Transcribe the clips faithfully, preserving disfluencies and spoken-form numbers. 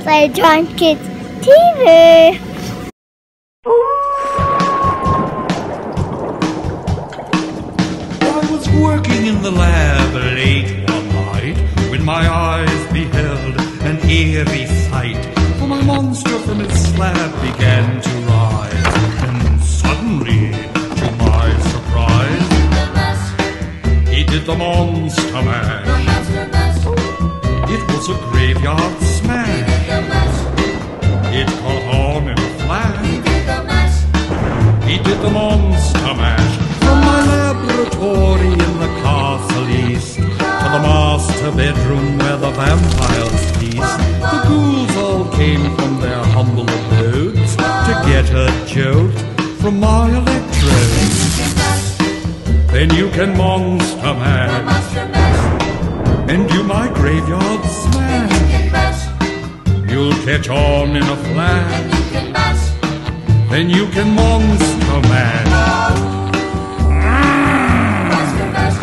Playtime Kids T V. I was working in the lab late one night when my eyes beheld an eerie sight. For my monster from its slab began to rise, and suddenly, to my surprise, he did the monster mash. It was a graveyard smash. It caught on in a flash. He did the monster mash. From my laboratory in the castle east to the master bedroom where the vampires feast, the ghouls all came from their humble abodes to get a jolt from my electrodes. Then you can monster mash and do my graveyard smash. You'll catch on in a flash. Then you can monster mash. Monster mash.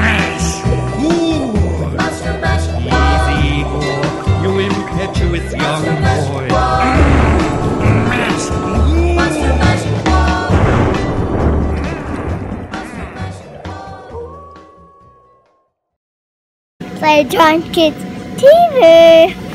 Mash. Ooh. Monster mash. Easy, boy, you impetuous young boy. Mash. Ooh. Monster mash. Playtime Kids T V.